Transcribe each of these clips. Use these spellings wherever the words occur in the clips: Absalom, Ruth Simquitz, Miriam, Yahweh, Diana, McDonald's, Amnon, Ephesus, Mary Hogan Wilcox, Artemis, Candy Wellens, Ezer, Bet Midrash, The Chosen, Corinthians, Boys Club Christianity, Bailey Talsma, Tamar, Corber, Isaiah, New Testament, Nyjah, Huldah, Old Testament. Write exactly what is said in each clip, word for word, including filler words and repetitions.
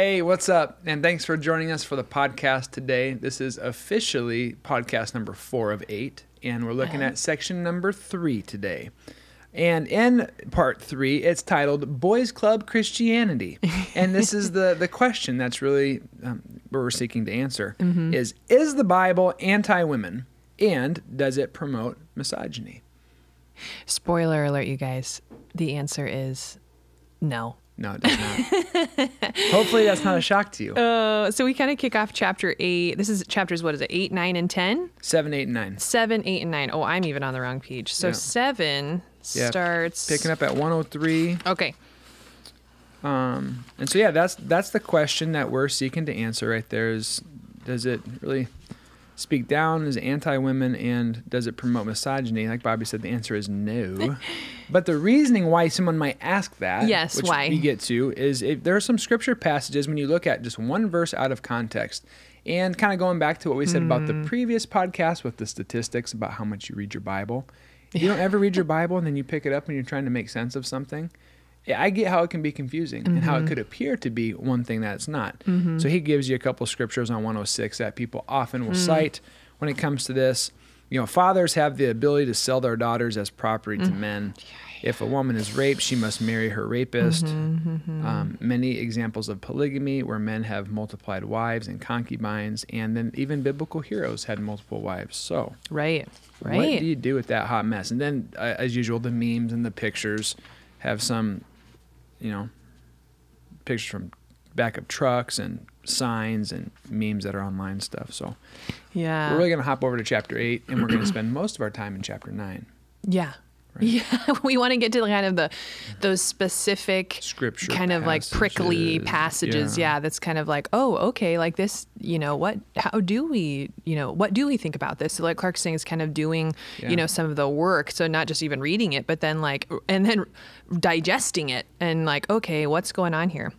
Hey, what's up? And thanks for joining us for the podcast today. This is officially podcast number four of eight, and we're looking at section number three today. And in part three, it's titled Boys Club Christianity. And this is the, the question that's really um, what we're seeking to answer mm-hmm. is, is the Bible anti-women, and does it promote misogyny? Spoiler alert, you guys, the answer is no. No, it does not. Hopefully that's not a shock to you. Uh, so we kind of kick off chapter eight. This is chapters, what is it, eight, nine, and ten? seven, eight, and nine. seven, eight, and nine. Oh, I'm even on the wrong page. So yeah. seven yeah. starts... Picking up at one oh three. Okay. Um, and so, yeah, that's that's the question that we're seeking to answer right there is, does it really speak down? Is it anti-women? And does it promote misogyny? Like Bobby said, the answer is no. But the reasoning why someone might ask that, yes, which why? we get to, is if there are some scripture passages when you look at just one verse out of context. And kind of going back to what we said mm. about the previous podcast with the statistics about how much you read your Bible. You yeah. don't ever read your Bible and then you pick it up and you're trying to make sense of something. I get how it can be confusing mm-hmm. and how it could appear to be one thing that it's not. Mm-hmm. So he gives you a couple scriptures on one oh six that people often will mm. cite when it comes to this. You know, fathers have the ability to sell their daughters as property to men. If a woman is raped, she must marry her rapist. Mm-hmm, mm-hmm. Um, many examples of polygamy where men have multiplied wives and concubines, and then even biblical heroes had multiple wives. So, right, right. What do you do with that hot mess? And then, uh, as usual, the memes and the pictures have some, you know, pictures from back of trucks and signs and memes that are online stuff. So yeah, we're really going to hop over to chapter eight, and we're going to spend most of our time in chapter nine. Yeah. Right? Yeah. We want to get to kind of the, those specific scripture kind passages. Of like prickly passages. Yeah. yeah. That's kind of like, oh, okay. Like this, you know, what, how do we, you know, what do we think about this? So like Clark's saying is kind of doing, yeah. you know, some of the work. So not just even reading it, but then like, and then digesting it and like, okay, what's going on here?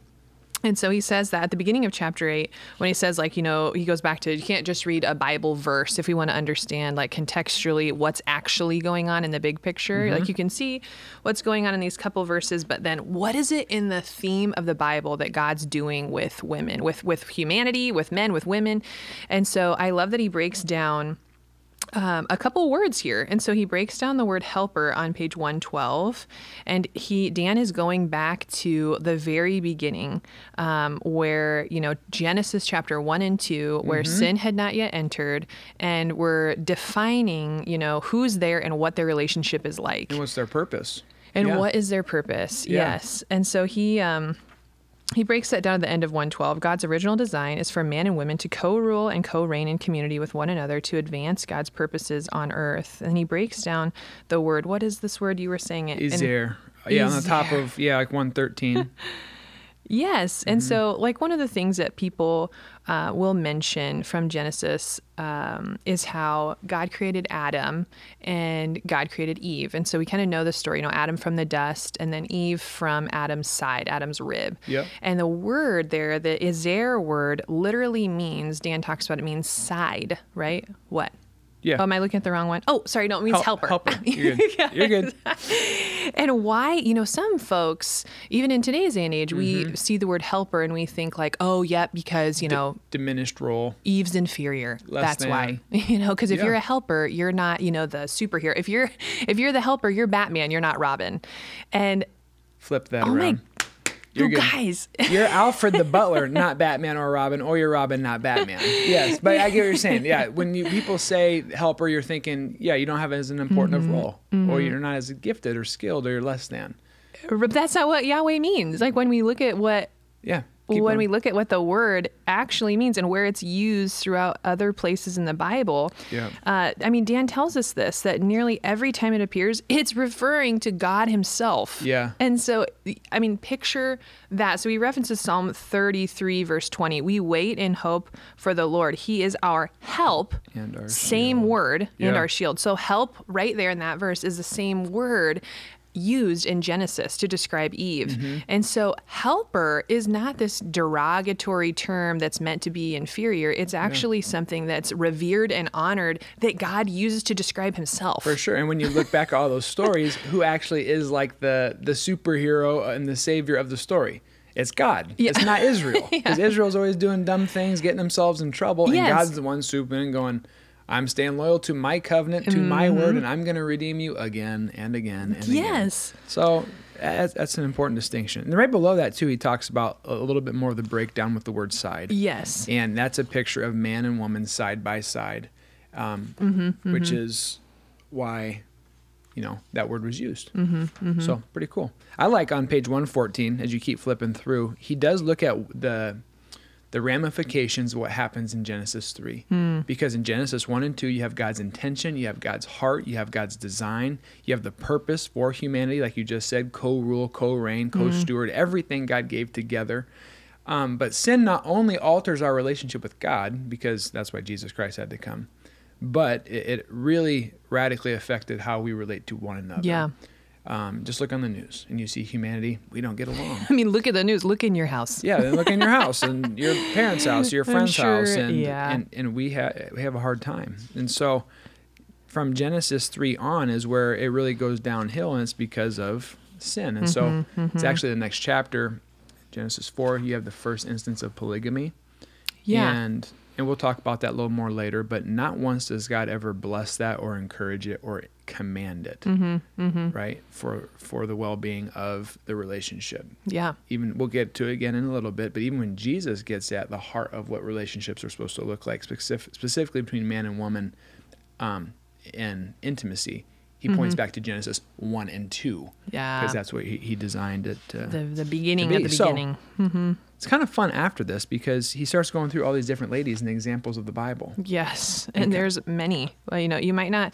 And so he says that at the beginning of chapter eight, when he says, like, you know, he goes back to, you can't just read a Bible verse if we want to understand, like, contextually what's actually going on in the big picture. Mm-hmm. Like, you can see what's going on in these couple verses, but then what is it in the theme of the Bible that God's doing with women, with, with humanity, with men, with women? And so I love that he breaks down Um, a couple words here. And so he breaks down the word helper on page one twelve. And he, Dan is going back to the very beginning um, where, you know, Genesis chapter one and two, where mm-hmm. sin had not yet entered. And we're defining, you know, who's there and what their relationship is like. And what's their purpose. And yeah. what is their purpose. Yeah. Yes. And so he... Um, He breaks that down at the end of one twelve. God's original design is for man and women to co-rule and co-reign in community with one another to advance God's purposes on earth. And he breaks down the word. What is this word you were saying? It is there. Yeah, on the top of, yeah, like one thirteen. Yes. Mm-hmm. And so, like, one of the things that people uh, will mention from Genesis um, is how God created Adam and God created Eve. And so we kind of know the story, you know, Adam from the dust and then Eve from Adam's side, Adam's rib. Yep. And the word there, the Ezer word, literally means, Dan talks about it, means side, right? What? Yeah. Oh, am I looking at the wrong one? Oh, sorry, no, it means Hel helper. Helper. You're good. yes. You're good. And why, you know, some folks, even in today's day and age, mm-hmm. we see the word helper and we think like, oh, yep, yeah, because, you D know. Diminished role. Eve's inferior. Less That's than. Why. You know, because if yeah. you're a helper, you're not, you know, the superhero. If you're if you're the helper, you're Batman, you're not Robin. And. Flip that oh around. My You're you guys. You're Alfred the butler, not Batman or Robin, or you're Robin, not Batman. Yes, but I get what you're saying. Yeah, when you, people say helper, you're thinking, yeah, you don't have as an important mm-hmm. of role, mm-hmm. or you're not as gifted or skilled, or you're less than. But that's not what Yahweh means. Like when we look at what... Yeah. Keep when on. we look at what the word actually means and where it's used throughout other places in the Bible, yeah. uh, I mean, Dan tells us this, that nearly every time it appears, it's referring to God himself. Yeah. And so, I mean, picture that. So he references Psalm thirty-three, verse twenty. We wait in hope for the Lord. He is our help, and our same shield. word, yeah. and our shield. So help right there in that verse is the same word used in Genesis to describe Eve. Mm-hmm. And so helper is not this derogatory term that's meant to be inferior. It's actually yeah. something that's revered and honored that God uses to describe himself. For sure. And when you look back at all those stories, who actually is like the, the superhero and the savior of the story? It's God. Yeah. It's not Israel. Because yeah. Israel's always doing dumb things, getting themselves in trouble. Yes. And God's the one swooping in and going, I'm staying loyal to my covenant, to mm-hmm. my word, and I'm going to redeem you again and again and yes. again. So that's, that's an important distinction. And right below that, too, he talks about a little bit more of the breakdown with the word side. Yes. And that's a picture of man and woman side by side, um, mm-hmm, mm-hmm. which is why, you know, that word was used. Mm-hmm, mm-hmm. So pretty cool. I like on page one fourteen, as you keep flipping through, he does look at the... the ramifications of what happens in Genesis three. Mm. Because in Genesis one and two, you have God's intention, you have God's heart, you have God's design, you have the purpose for humanity, like you just said, co-rule, co-reign, co-steward, mm. everything God gave together. Um, but sin not only alters our relationship with God, because that's why Jesus Christ had to come, but it, it really radically affected how we relate to one another. Yeah. Um, just look on the news and you see humanity, we don't get along. I mean, look at the news, look in your house. Yeah, look in your house and your parents' house, your friend's sure, house. And, yeah. and, and we, ha we have a hard time. And so from Genesis three on is where it really goes downhill, and it's because of sin. And mm-hmm, so mm-hmm. it's actually the next chapter, Genesis four, you have the first instance of polygamy. Yeah. And, and we'll talk about that a little more later, but not once does God ever bless that or encourage it or command it, mm-hmm, mm-hmm. right? For for the well-being of the relationship. Yeah. Even we'll get to it again in a little bit, but even when Jesus gets at the heart of what relationships are supposed to look like, specific, specifically between man and woman, um, and intimacy, he mm-hmm. points back to Genesis one and two. Yeah. Because that's what he, he designed it to the, the beginning to be. At the beginning. So, mm-hmm. it's kind of fun after this because he starts going through all these different ladies and the examples of the Bible. Yes. And okay. there's many. Well, you know, you might not...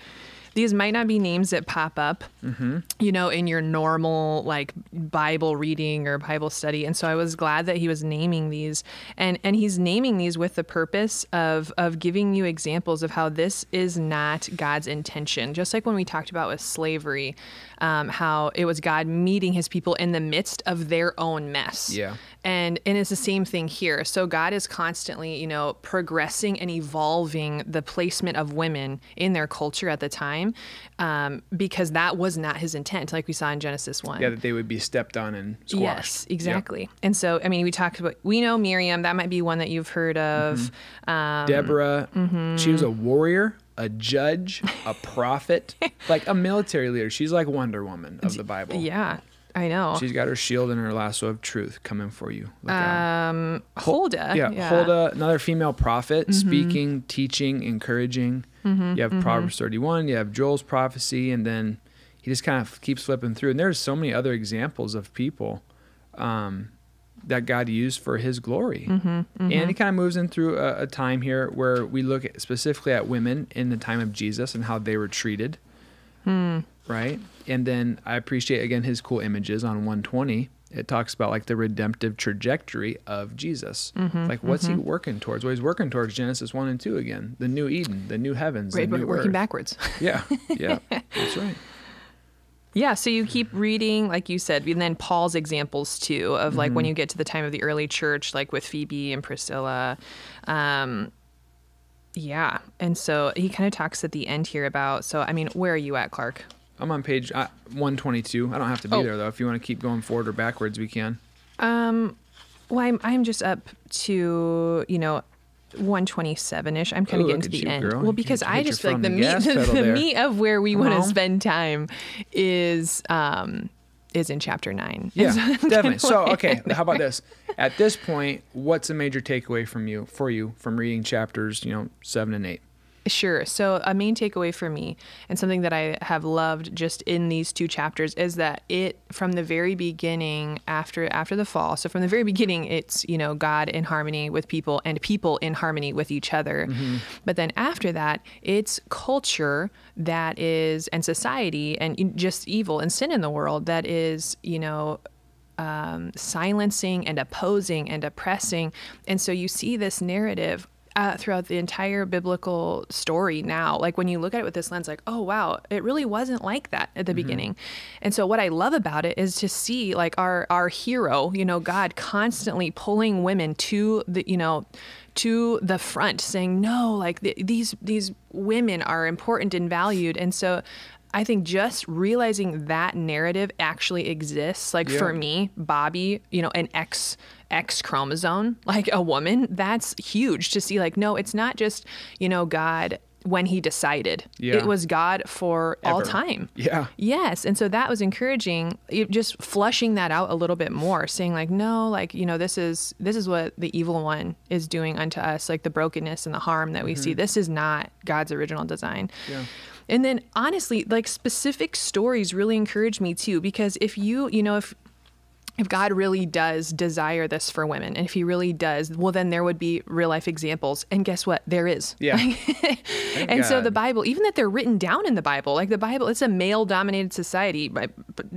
These might not be names that pop up, mm-hmm. you know, in your normal like Bible reading or Bible study. And so I was glad that he was naming these, and, and he's naming these with the purpose of, of giving you examples of how this is not God's intention. Just like when we talked about with slavery, um, how it was God meeting his people in the midst of their own mess. Yeah. And, and it's the same thing here. So God is constantly, you know, progressing and evolving the placement of women in their culture at the time. Um, because that was not his intent, like we saw in Genesis one. Yeah, that they would be stepped on and squashed. Yes, exactly. Yep. And so, I mean, we talked about, we know Miriam, that might be one that you've heard of. Mm-hmm. um, Deborah, mm-hmm. she was a warrior, a judge, a prophet, like a military leader. She's like Wonder Woman of the Bible. Yeah, I know. She's got her shield and her lasso of truth coming for you. Look um, Huldah. Yeah, yeah, Huldah, another female prophet, mm-hmm. speaking, teaching, encouraging. Mm-hmm, you have mm-hmm. Proverbs thirty-one, you have Joel's prophecy, and then he just kind of keeps flipping through. And there's so many other examples of people um, that God used for his glory. Mm-hmm, mm-hmm. And he kind of moves in through a, a time here where we look at, specifically at women in the time of Jesus and how they were treated, mm. right? And then I appreciate, again, his cool images on one twenty. It talks about like the redemptive trajectory of Jesus. Mm-hmm, like what's mm-hmm. he working towards? Well, he's working towards Genesis one and two again. The new Eden, the new heavens, right, the new working earth. Backwards. Yeah, yeah, that's right. Yeah, so you keep reading, like you said, and then Paul's examples too of like mm-hmm. when you get to the time of the early church, like with Phoebe and Priscilla. Um, yeah, and so he kind of talks at the end here about, so I mean, where are you at, Clark? I'm on page one twenty-two. I don't have to be oh. there, though. If you want to keep going forward or backwards, we can. Um, well, I'm, I'm just up to, you know, one twenty-seven-ish. I'm kind of getting to the end. Girl. Well, because I just feel like the, meat, the, the meat of where we want to spend time is um, is in chapter nine. Yeah, so definitely. So, okay, how about this? At this point, what's a major takeaway from you for you from reading chapters, you know, seven and eight? Sure. So a main takeaway for me, and something that I have loved just in these two chapters, is that it, from the very beginning, after after the fall, so from the very beginning, it's, you know, God in harmony with people and people in harmony with each other. Mm-hmm. But then after that, it's culture that is, and society, and just evil and sin in the world that is, you know, um, silencing and opposing and oppressing. And so you see this narrative Uh, throughout the entire biblical story now. Like when you look at it with this lens, like, oh, wow, it really wasn't like that at the mm-hmm. beginning. And so what I love about it is to see like our, our hero, you know, God constantly pulling women to the, you know, to the front saying, no, like th these, these women are important and valued. And so I think just realizing that narrative actually exists. Like yeah. for me, Bobby, you know, an X X chromosome, like a woman, that's huge to see. Like, no, it's not just, you know, God when he decided. Yeah. It was God for Ever. all time. Yeah. Yes. And so that was encouraging. It just fleshing that out a little bit more, saying like, no, like, you know, this is, this is what the evil one is doing unto us, like the brokenness and the harm that we mm-hmm. see. This is not God's original design. Yeah. And then honestly, like specific stories really encourage me too, because if you, you know, if, if God really does desire this for women, and if he really does, well, then there would be real life examples. And guess what? There is. Yeah. And God. So the Bible, even that they're written down in the Bible, like the Bible, it's a male dominated society. But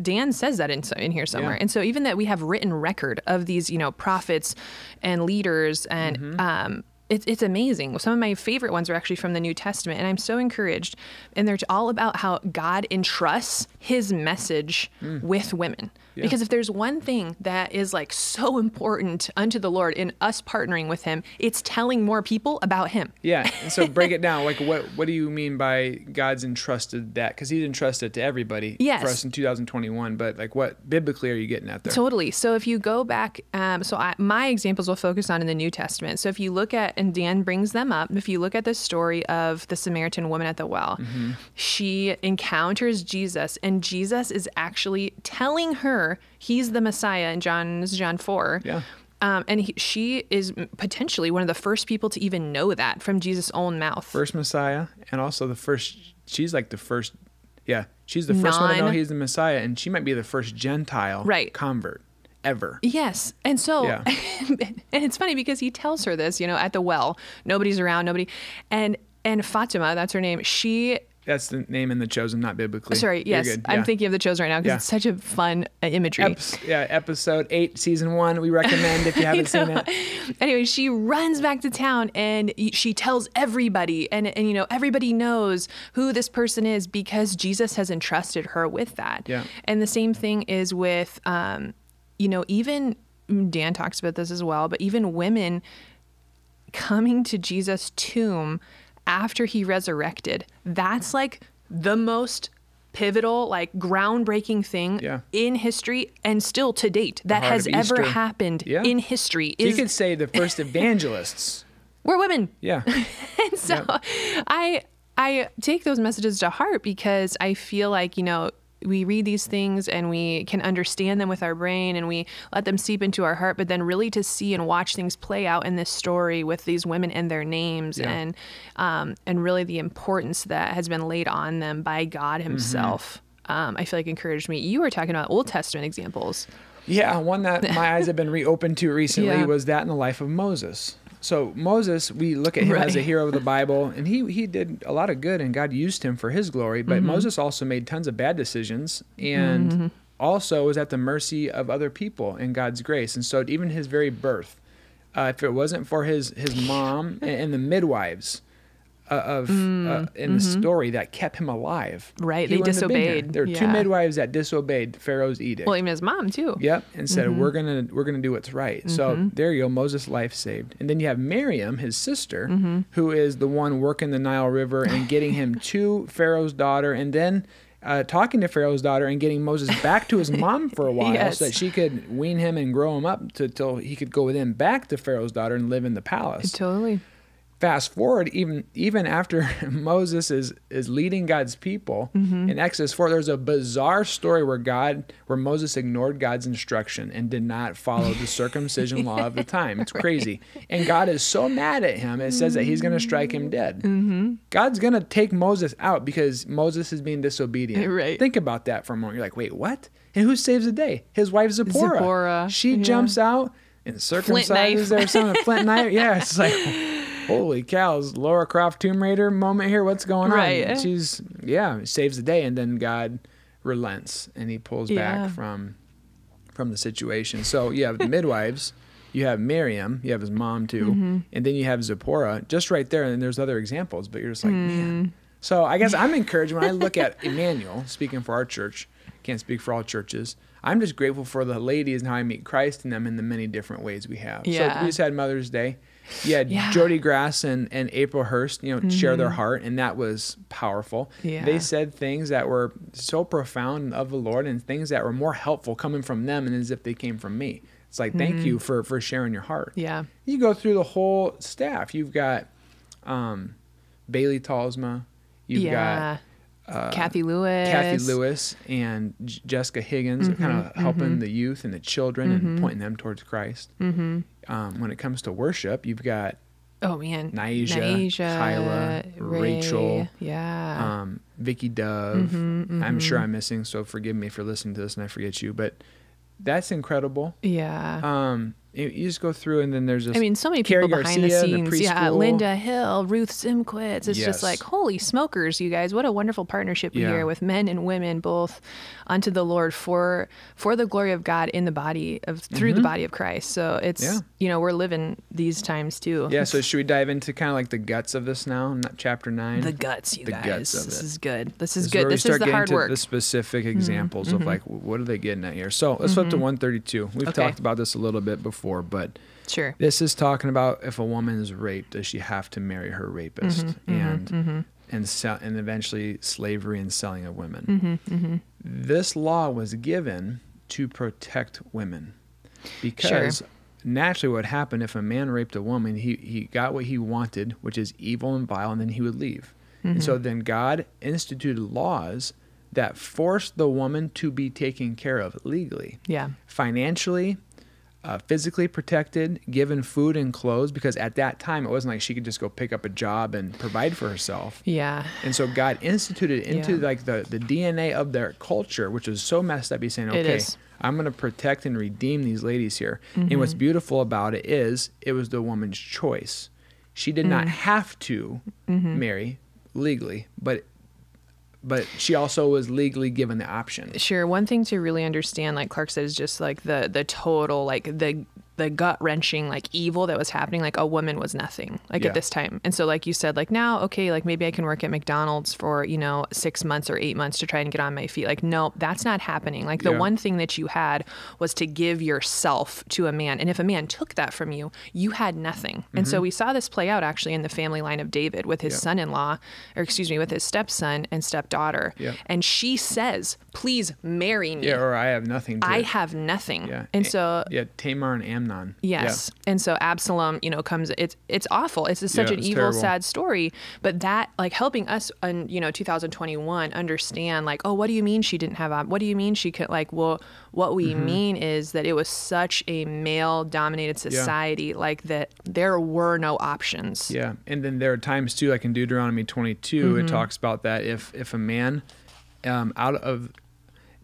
Dan says that in, in here somewhere. Yeah. And so even that we have written record of these, you know, prophets and leaders and, mm-hmm. um, It's, it's amazing. Some of my favorite ones are actually from the New Testament, and I'm so encouraged. And they're all about how God entrusts his message mm. with women. Yeah. Because if there's one thing that is like so important unto the Lord in us partnering with him, it's telling more people about him. Yeah. And so break it down. Like what, what do you mean by God's entrusted that? Because he's entrusted to everybody yes. for us in two thousand twenty-one. But like what biblically are you getting at there? Totally. So if you go back, um, so I, my examples will focus on in the New Testament. So if you look at, and Dan brings them up, if you look at the story of the Samaritan woman at the well, mm-hmm. she encounters Jesus, and Jesus is actually telling her he's the Messiah in John, this is John four. Yeah. Um, and he, she is potentially one of the first people to even know that from Jesus' own mouth. First Messiah, and also the first, she's like the first, yeah, she's the first Non- one to know he's the Messiah, and she might be the first Gentile right. convert. Ever. Yes. And so, yeah. and it's funny because he tells her this, you know, at the well, nobody's around, nobody. And, and Fatima, that's her name. She, that's the name in The Chosen, not biblically. Sorry. Yes. Yeah. I'm thinking of The Chosen right now because yeah. it's such a fun uh, imagery. Ep- yeah. Episode eight, season one. We recommend if you haven't you know? seen it. Anyway, she runs back to town and she tells everybody and, and, you know, everybody knows who this person is because Jesus has entrusted her with that. Yeah. And the same thing is with, um, you know, even Dan talks about this as well, but even women coming to Jesus' tomb after he resurrected, that's like the most pivotal, like groundbreaking thing yeah. in history and still to date that has ever happened yeah. in history. So is, you could say the first evangelists were women. Yeah. And so yeah. I, I take those messages to heart because I feel like, you know, we read these things and we can understand them with our brain and we let them seep into our heart, but then really to see and watch things play out in this story with these women and their names yeah. and, um, and really the importance that has been laid on them by God himself. Mm-hmm. Um, I feel like encouraged me. You were talking about Old Testament examples. Yeah. One that my eyes have been reopened to recently yeah. was that in the life of Moses. So Moses, we look at him right. as a hero of the Bible, and he, he did a lot of good, and God used him for his glory. But mm-hmm. Moses also made tons of bad decisions, and mm-hmm. also was at the mercy of other people in God's grace. And so even his very birth, uh, if it wasn't for his, his mom and, and the midwives uh, of mm-hmm. uh, in the mm-hmm. story that kept him alive. Right, they disobeyed. There were yeah. two midwives that disobeyed Pharaoh's edict. Well, even his mom too. Yep, and said mm-hmm. we're gonna we're gonna do what's right. Mm-hmm. So there you go, Moses' life saved. And then you have Miriam, his sister, mm-hmm. who is the one working the Nile River and getting him to Pharaoh's daughter, and then uh, talking to Pharaoh's daughter and getting Moses back to his mom for a while, yes. so that she could wean him and grow him up to till he could go with him back to Pharaoh's daughter and live in the palace. Totally. Fast forward, even even after Moses is, is leading God's people, mm-hmm. in Exodus four, there's a bizarre story where God, where Moses ignored God's instruction and did not follow the circumcision law of the time. It's crazy. Right. And God is so mad at him, it says that he's going to strike him dead. Mm-hmm. God's going to take Moses out because Moses is being disobedient. Right. Think about that for a moment. You're like, wait, what? And who saves the day? His wife, Zipporah. Zipporah. She yeah. jumps out and circumcises their son, a flint knife. Yeah, it's like... holy cows, Laura Croft Tomb Raider moment here. What's going on? Right. She's, yeah, saves the day. And then God relents and he pulls yeah. back from from the situation. So you have the midwives, you have Miriam, you have his mom too. Mm-hmm. And then you have Zipporah just right there. And there's other examples, but you're just like, mm. man. So I guess I'm encouraged when I look at Emmanuel, speaking for our church, can't speak for all churches. I'm just grateful for the ladies and how I meet Christ in them in the many different ways we have. Yeah. So we just had Mother's Day. yeah, yeah. Jody Grass and, and April Hurst, you know, mm-hmm. share their heart, and that was powerful. Yeah. They said things that were so profound of the Lord, and things that were more helpful coming from them and as if they came from me. It's like, thank mm-hmm. you for, for sharing your heart. Yeah. You go through the whole staff. You've got um, Bailey Talsma. You've yeah. got uh, Kathy Lewis. Kathy Lewis and J Jessica Higgins mm-hmm. are kind of helping mm-hmm. the youth and the children mm-hmm. and pointing them towards Christ. Mm-hmm. Um, when it comes to worship, you've got oh man, Nyjah, Kyla, Ray, Rachel, yeah, um, Vicky Dove. Mm-hmm, mm-hmm. I'm sure I'm missing, so forgive me for listening to this and I forget you, but that's incredible. Yeah. Um, you, you just go through, and then there's just I mean, so many people Carrie behind Garcia, the scenes. The yeah, Linda Hill, Ruth Simquitz. It's yes. just like, holy smokers, you guys! What a wonderful partnership yeah. here with men and women, both unto the Lord for for the glory of God in the body of through mm-hmm. the body of Christ. So it's yeah. you know, we're living these times too. Yeah. So should we dive into kind of like the guts of this now? Not chapter nine. The guts, you the guys. Guts of this it. is good. This is, this is good. This is the hard work. The specific examples mm-hmm. of like, what are they getting at here? So let's mm-hmm. flip to one thirty-two. We've okay. talked about this a little bit before. But sure. this is talking about if a woman is raped, does she have to marry her rapist, mm-hmm, and mm-hmm. and sell, and eventually slavery and selling of women. Mm-hmm, mm-hmm. This law was given to protect women, because sure. naturally, what happened if a man raped a woman, he he got what he wanted, which is evil and vile, and then he would leave. Mm-hmm. And so then God instituted laws that forced the woman to be taken care of legally, yeah, financially. Uh, physically protected, given food and clothes, because at that time it wasn't like she could just go pick up a job and provide for herself. Yeah. And so God instituted into yeah. like the, the D N A of their culture, which is so messed up. He's saying, okay, I'm going to protect and redeem these ladies here. Mm-hmm. And what's beautiful about it is it was the woman's choice. She did mm-hmm. not have to mm-hmm. marry legally, but But she also was legally given the option. Sure. One thing to really understand, like Clark said, is just like the the total, like the the gut-wrenching, like evil that was happening. Like a woman was nothing, like yeah. at this time. And so like you said, like now, okay, like maybe I can work at McDonald's for, you know, six months or eight months to try and get on my feet. Like, no, that's not happening. Like the yeah. one thing that you had was to give yourself to a man. And if a man took that from you, you had nothing. And mm-hmm. so we saw this play out actually in the family line of David with his yeah. son-in-law, or excuse me, with his stepson and stepdaughter. Yeah. And she says, please marry me. Yeah, or I have nothing. To I it. have nothing. Yeah. And a so. Yeah, Tamar and Amnon. None. Yes. Yeah. And so Absalom, you know, comes, it's, it's awful. It's just such yeah, an evil, terrible. sad story, but that like helping us on, you know, two thousand twenty-one understand like, oh, what do you mean she didn't have, what do you mean she could like, well, what we mm-hmm. mean is that it was such a male dominated society, yeah. like that there were no options. Yeah. And then there are times too, like in Deuteronomy twenty-two, mm-hmm. it talks about that if, if a man um, out of,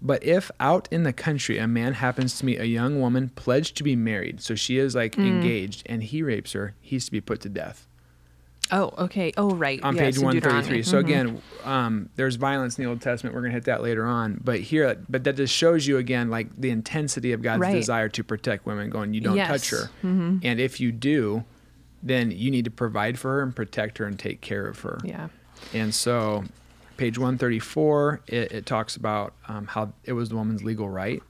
But if out in the country a man happens to meet a young woman pledged to be married, so she is like mm. engaged, and he rapes her, he's to be put to death. Oh, okay. Oh, right. On yes, page one thirty-three. Mm-hmm. So again, um, there's violence in the Old Testament. We're going to hit that later on. But here, but that just shows you again, like the intensity of God's right. desire to protect women, going, you don't yes. touch her. Mm-hmm. And if you do, then you need to provide for her and protect her and take care of her. Yeah. And so... Page one thirty-four, it, it talks about um, how it was the woman's legal right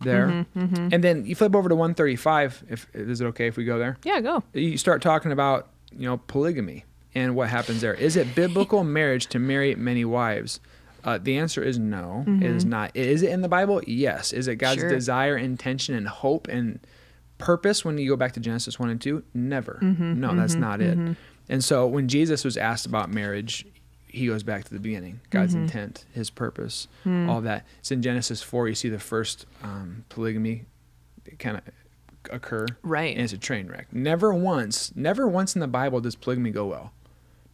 there. Mm-hmm, mm-hmm. And then you flip over to one thirty-five. If, is it okay if we go there? Yeah, go. You start talking about, you know, polygamy and what happens there. Is it biblical marriage to marry many wives? Uh, the answer is no, mm-hmm. it is not. Is it in the Bible? Yes. Is it God's sure. desire, intention, and hope and purpose when you go back to Genesis one and two? Never. Mm-hmm, no, mm-hmm, that's not it. Mm-hmm. And so when Jesus was asked about marriage, he goes back to the beginning, God's mm-hmm. intent, his purpose, mm. all that. It's in Genesis four, you see the first um, polygamy kind of occur. Right. And it's a train wreck. Never once, never once in the Bible does polygamy go well.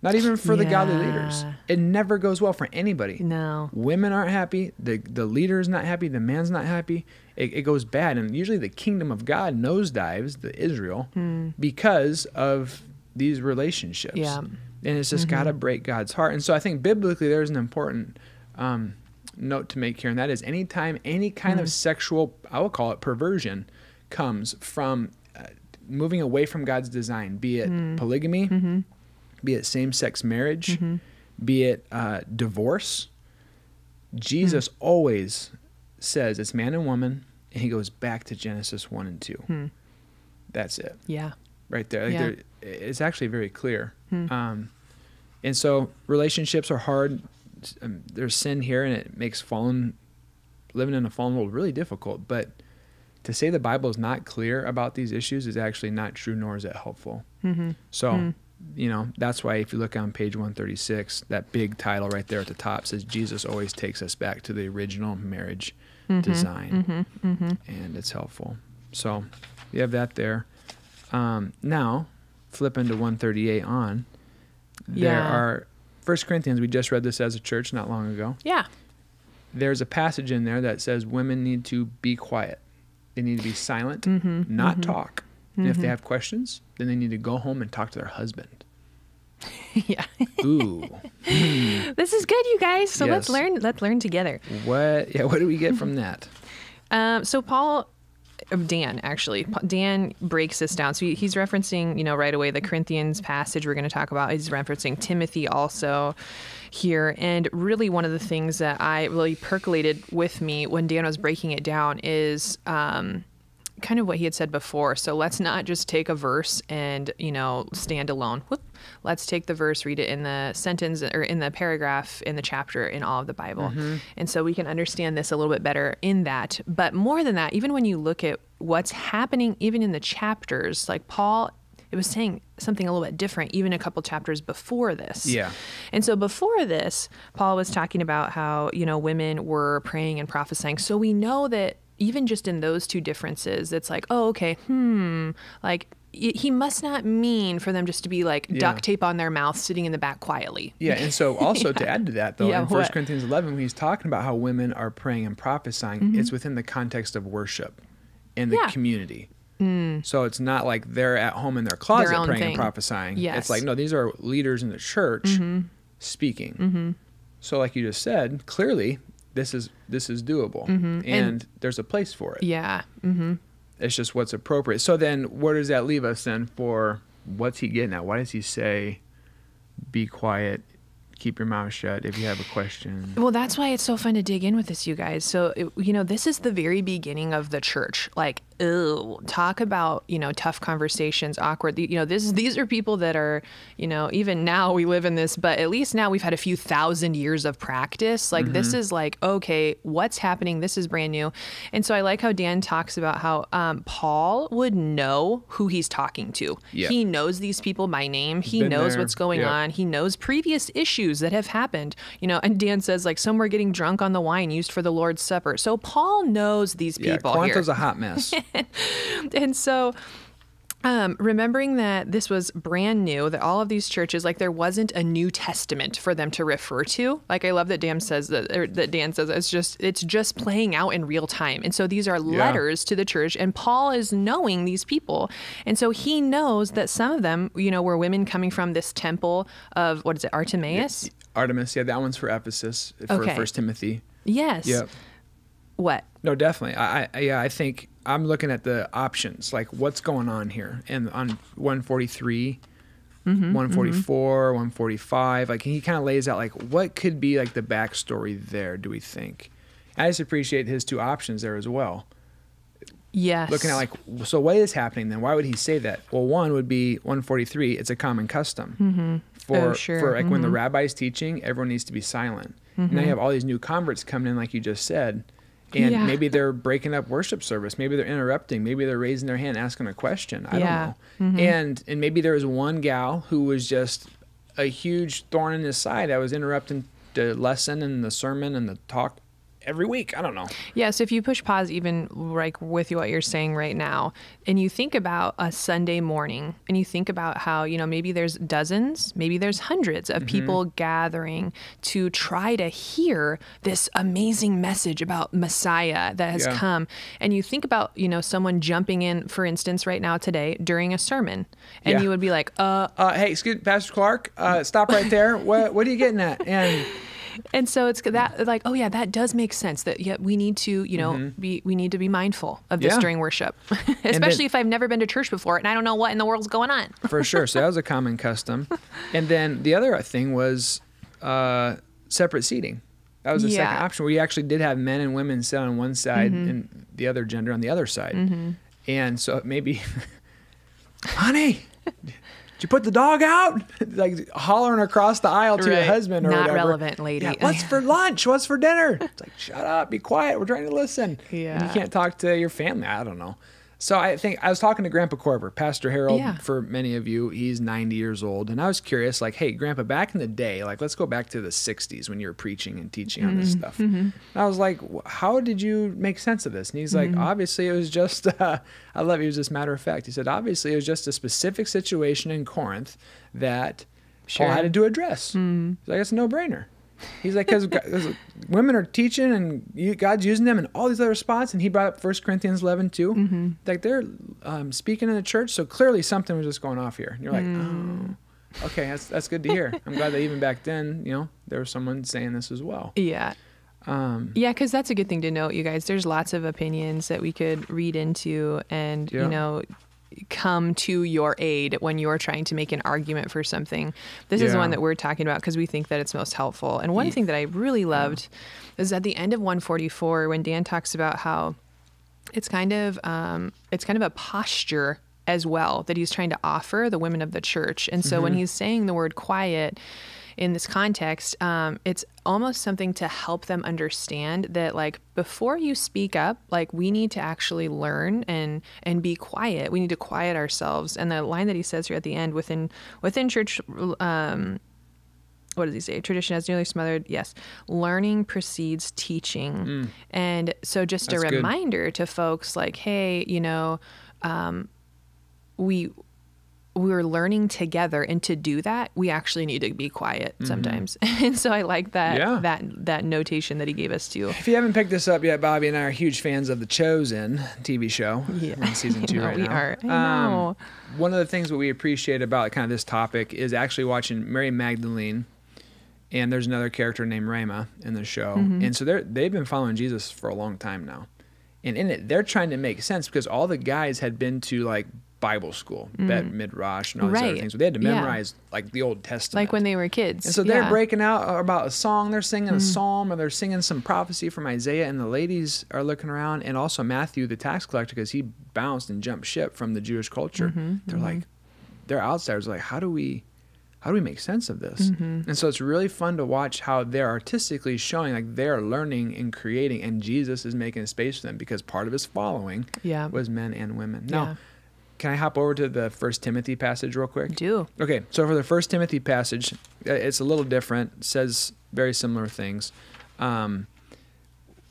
Not even for yeah. the godly leaders. It never goes well for anybody. No. Women aren't happy. The, the leader's not happy. The man's not happy. It, it goes bad. And usually the kingdom of God nosedives, the Israel, mm. because of these relationships. Yeah. And it's just mm-hmm. got to break God's heart. And so I think biblically there's an important um, note to make here, and that is anytime any kind mm-hmm. of sexual, I will call it perversion, comes from uh, moving away from God's design, be it mm-hmm. polygamy, mm-hmm. be it same-sex marriage, mm-hmm. be it uh, divorce, Jesus mm-hmm. always says it's man and woman, and he goes back to Genesis one and two. Mm-hmm. That's it. Yeah. right there. Like yeah. It's actually very clear. Hmm. Um, and so relationships are hard. Um, there's sin here, and it makes fallen, living in a fallen world really difficult. But to say the Bible is not clear about these issues is actually not true, nor is it helpful. Mm-hmm. So, mm. you know, that's why if you look on page one thirty-six, that big title right there at the top says, Jesus always takes us back to the original marriage mm-hmm. design. Mm-hmm. Mm-hmm. And it's helpful. So you have that there. Um, now, flip into one thirty-eight on. There yeah. are... First Corinthians, we just read this as a church not long ago. Yeah. There's a passage in there that says women need to be quiet. They need to be silent, mm-hmm, not mm-hmm. talk. Mm-hmm. And if they have questions, then they need to go home and talk to their husband. Yeah. Ooh. This is good, you guys. So yes. let's learn let's learn together. What yeah, what do we get from that? Um so Paul Dan, actually. Dan breaks this down. So he's referencing, you know, right away the Corinthians passage we're going to talk about. He's referencing Timothy also here. And really one of the things that I really percolated with me when Dan was breaking it down is um, kind of what he had said before. So let's not just take a verse and, you know, stand alone. Whoop. Let's take the verse, read it in the sentence or in the paragraph, in the chapter, in all of the Bible. Mm-hmm. And so we can understand this a little bit better in that. But more than that, even when you look at what's happening, even in the chapters, like Paul, it was saying something a little bit different, even a couple chapters before this. Yeah. And so before this, Paul was talking about how, you know, women were praying and prophesying. So we know that even just in those two differences, it's like, oh, okay, hmm, like, he must not mean for them just to be like yeah. duct tape on their mouth sitting in the back quietly. Yeah. And so also yeah. to add to that though, yeah, in First Corinthians eleven, when he's talking about how women are praying and prophesying, mm-hmm. it's within the context of worship in the yeah. community. Mm. So it's not like they're at home in their closet their praying thing. and prophesying. Yes. It's like, no, these are leaders in the church mm-hmm. speaking. Mm-hmm. So like you just said, clearly this is, this is doable mm-hmm. and, and there's a place for it. Yeah. Mm-hmm. It's just what's appropriate. So then where does that leave us then for what's he getting at? Why does he say, be quiet, keep your mouth shut if you have a question? Well, that's why it's so fun to dig in with this, you guys. So, it, you know, this is the very beginning of the church. Like, ew, talk about, you know, tough conversations, awkward. You know, this, these are people that are, you know, even now we live in this, but at least now we've had a few thousand years of practice. Like, mm-hmm. this is like, okay, what's happening? This is brand new. And so I like how Dan talks about how um, Paul would know who he's talking to. Yeah. He knows these people by name. He Been knows there. what's going yeah. on. He knows previous issues that have happened, you know, and Dan says like, some were getting drunk on the wine used for the Lord's Supper. So Paul knows these people. Yeah, Corinth's a hot mess. And so um, remembering that this was brand new, that all of these churches, like there wasn't a New Testament for them to refer to. Like I love that Dan says that, or that Dan says it's just it's just playing out in real time. And so these are yeah. letters to the church, and Paul is knowing these people. And so he knows that some of them, you know, were women coming from this temple of, what is it, Artemis? Artemis, yeah, that one's for Ephesus, for okay. First Timothy. Yes. Yep. What? No, definitely. I, I yeah, I think I'm looking at the options, like what's going on here, and on one forty-three, mm-hmm, one forty-four, mm-hmm. one forty-five. Like he kind of lays out like what could be like the backstory there. Do we think? I just appreciate his two options there as well. Yes. Looking at like, so what is happening then? Why would he say that? Well, one would be one forty-three. It's a common custom mm-hmm. for oh, sure. for like mm-hmm. when the rabbi's teaching, everyone needs to be silent. Mm-hmm. And now you have all these new converts coming in, like you just said. And yeah. maybe they're breaking up worship service. Maybe they're interrupting. Maybe they're raising their hand, asking a question. I yeah. don't know. Mm-hmm. And and maybe there was one gal who was just a huge thorn in his side. I was interrupting the lesson and the sermon and the talk every week. I don't know. Yeah. So if you push pause, even like with what you're saying right now, and you think about a Sunday morning, and you think about how, you know, maybe there's dozens, maybe there's hundreds of mm-hmm. people gathering to try to hear this amazing message about Messiah that has yeah. come. And you think about, you know, someone jumping in, for instance, right now today during a sermon, and yeah. you would be like, uh, uh, hey, excuse me, Pastor Clark, uh, stop right there. What, what are you getting at? And And so it's that like, oh yeah, that does make sense that yeah, we need to, you know, mm-hmm. be, we need to be mindful of this yeah. during worship, especially then, if I've never been to church before and I don't know what in the world's going on. For sure. So that was a common custom. And then the other thing was uh, separate seating. That was the yeah. second option where you actually did have men and women sit on one side mm-hmm. and the other gender on the other side. Mm-hmm. And so maybe honey, did you put the dog out? Like hollering across the aisle to right. your husband or Not whatever. Not relevant, lady. Yeah, what's for lunch? What's for dinner? It's like, shut up, be quiet. We're trying to listen. Yeah. And you can't talk to your family. I don't know. So I think I was talking to Grandpa Corber, Pastor Harold, yeah. for many of you. He's ninety years old. And I was curious, like, hey, Grandpa, back in the day, like, let's go back to the sixties when you were preaching and teaching mm-hmm. on this stuff. Mm-hmm. And I was like, how did you make sense of this? And he's like, mm-hmm. obviously it was just, uh, I love you, it was just matter of fact. He said, obviously it was just a specific situation in Corinth that sure. Paul had to address. Mm-hmm. He's like, it's a no-brainer. He's like, because women are teaching and God's using them in all these other spots. And he brought up First Corinthians eleven, too. Mm-hmm. Like, they're um, speaking in the church, so clearly something was just going off here. And you're like, mm. oh, okay, that's, that's good to hear. I'm glad that even back then, you know, there was someone saying this as well. Yeah. Um, yeah, because that's a good thing to note, you guys. There's lots of opinions that we could read into and, yeah. you know, come to your aid when you're trying to make an argument for something. This yeah. is the one that we're talking about because we think that it's most helpful. And one yeah. thing that I really loved yeah. is at the end of one forty-four, when Dan talks about how it's kind of, um, it's kind of a posture as well that he's trying to offer the women of the church. And so mm-hmm. when he's saying the word quiet in this context, um, it's almost something to help them understand that, like, before you speak up, like, we need to actually learn and and be quiet. We need to quiet ourselves. And the line that he says here at the end, within within church, um, what does he say? Tradition has nearly smothered. Yes. Learning precedes teaching. Mm. And so just That's a reminder good. to folks, like, hey, you know, um, we... we're learning together, and to do that, we actually need to be quiet sometimes. Mm-hmm. And so I like that, yeah. that, that notation that he gave us too. If you haven't picked this up yet, Bobby and I are huge fans of The Chosen T V show. Yeah. We're in season two you know, right we now. Are. I um, know. One of the things that we appreciate about kind of this topic is actually watching Mary Magdalene, and there's another character named Rhema in the show. Mm-hmm. And so they're, they've been following Jesus for a long time now. And in it, they're trying to make sense because all the guys had been to, like, Bible school, mm. Bet Midrash, and all these right. other things. But they had to memorize yeah. like the Old Testament, like when they were kids. And so they're yeah. breaking out about a song. They're singing mm. a psalm, or they're singing some prophecy from Isaiah. And the ladies are looking around, and also Matthew, the tax collector, because he bounced and jumped ship from the Jewish culture. Mm-hmm. They're mm-hmm. like, they're outsiders. Like, how do we, how do we make sense of this? Mm-hmm. And so it's really fun to watch how they're artistically showing, like, they're learning and creating, and Jesus is making a space for them because part of his following yeah. was men and women. Now. Yeah. Can I hop over to the First Timothy passage real quick? Do. Okay, so for the First Timothy passage, it's a little different. It says very similar things. Um,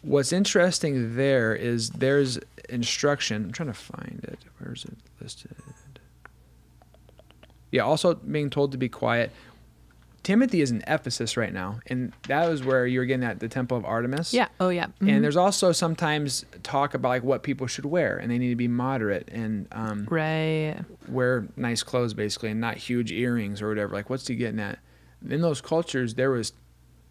what's interesting there is there's instruction. I'm trying to find it. Where is it listed? Yeah, also being told to be quiet. Timothy is in Ephesus right now, and that was where you were getting at the Temple of Artemis. Yeah. Oh, yeah. Mm-hmm. And there's also sometimes talk about, like, what people should wear, and they need to be moderate and um, right. wear nice clothes, basically, and not huge earrings or whatever. Like, what's he getting at? In those cultures, there was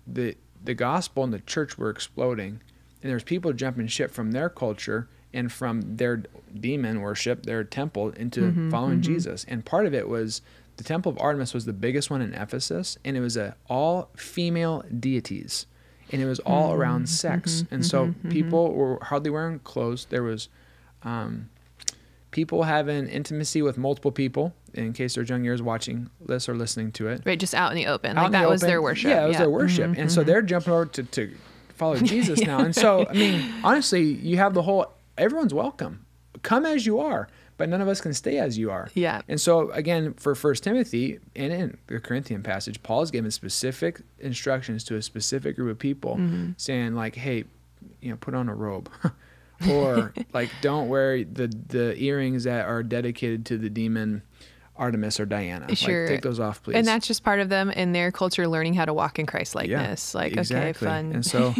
the the gospel and the church were exploding, and there's people jumping ship from their culture and from their demon worship, their temple, into mm-hmm, following mm-hmm. Jesus. And part of it was... the Temple of Artemis was the biggest one in Ephesus, and it was a all-female deities, and it was all mm-hmm. around sex. Mm-hmm. And so mm-hmm. people were hardly wearing clothes. There was um, people having intimacy with multiple people, in case there's young years watching this or listening to it. Right, just out in the open. Out like in that the open. was their worship. Yeah, it was yeah. their worship. Mm-hmm. And so they're jumping over to, to follow Jesus now. And so, I mean, honestly, you have the whole, everyone's welcome. Come as you are. But none of us can stay as you are. Yeah. And so, again, for First Timothy and in the Corinthian passage, Paul's given specific instructions to a specific group of people mm-hmm. saying, like, hey, you know, put on a robe. Or, like, don't wear the, the earrings that are dedicated to the demon Artemis or Diana. Sure. Like, take those off, please. And that's just part of them and their culture learning how to walk in Christ-likeness. Yeah, like, exactly. okay, fun. And so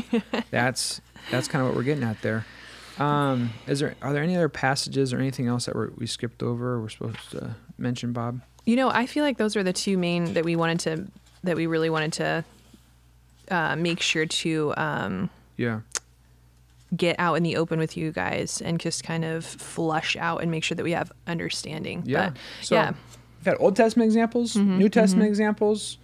that's that's kind of what we're getting at there. Um, is there, are there any other passages or anything else that we're, we skipped over or we're supposed to mention, Bob? You know, I feel like those are the two main that we wanted to, that we really wanted to, uh, make sure to, um, yeah, get out in the open with you guys and just kind of flush out and make sure that we have understanding. Yeah. But, so yeah. we've had Old Testament examples, mm-hmm, New Testament mm-hmm. examples,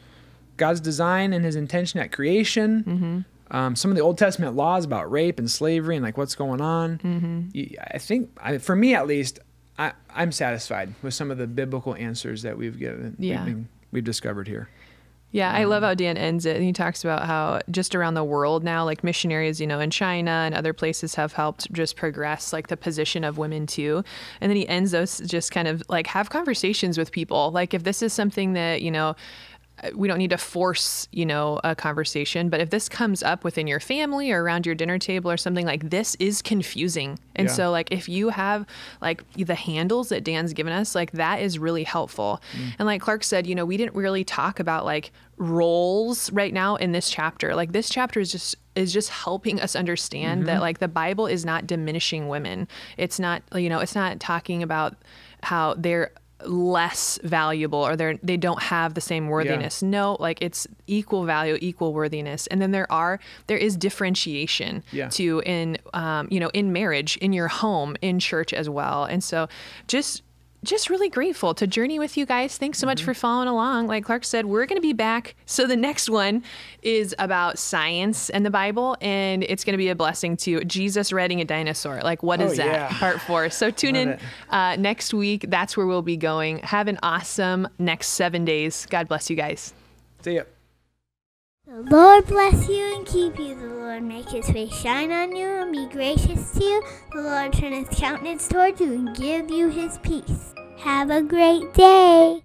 God's design and his intention at creation. Mm-hmm. Um, some of the Old Testament laws about rape and slavery and, like, what's going on. Mm-hmm. I think, I, for me at least, I, I'm satisfied with some of the biblical answers that we've given, yeah. we've, been, we've discovered here. Yeah, I love how Dan ends it. And he talks about how just around the world now, like missionaries, you know, in China and other places have helped just progress like the position of women too. And then he ends those just kind of like have conversations with people. Like if this is something that, you know, we don't need to force, you know, a conversation, but if this comes up within your family or around your dinner table or something, like this is confusing. And yeah. so like, if you have like the handles that Dan's given us, like that is really helpful. Mm. And like Clark said, you know, we didn't really talk about like roles right now in this chapter. Like this chapter is just, is just helping us understand mm-hmm. that like the Bible is not diminishing women. It's not, you know, it's not talking about how they're less valuable or they're they don't have the same worthiness. Yeah. No, like it's equal value, equal worthiness. And then there are there is differentiation yeah. to in um you know in marriage, in your home, in church as well. And so just just really grateful to journey with you guys. Thanks so mm-hmm. much for following along. Like Clark said, we're going to be back. So the next one is about science and the Bible, and it's going to be a blessing to Jesus riding a dinosaur. Like, what is oh, that? Yeah. Part four. So tune Love in uh, next week. That's where we'll be going. Have an awesome next seven days. God bless you guys. See ya. The Lord bless you and keep you. The Lord make his face shine on you and be gracious to you. The Lord turn his countenance toward you and give you his peace. Have a great day.